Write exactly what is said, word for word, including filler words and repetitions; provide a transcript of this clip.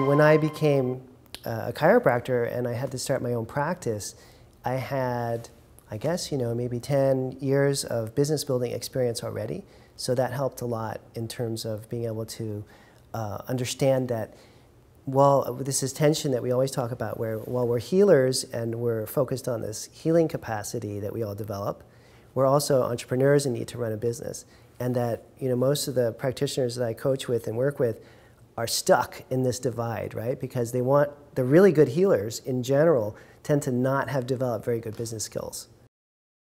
When I became a chiropractor and I had to start my own practice, I had, I guess, you know, maybe ten years of business building experience already. So that helped a lot in terms of being able to uh, understand that, well, this is tension that we always talk about where while we're healers and we're focused on this healing capacity that we all develop, we're also entrepreneurs and need to run a business. And that, you know, most of the practitioners that I coach with and work with are stuck in this divide, right? Because they want, the really good healers in general tend to not have developed very good business skills.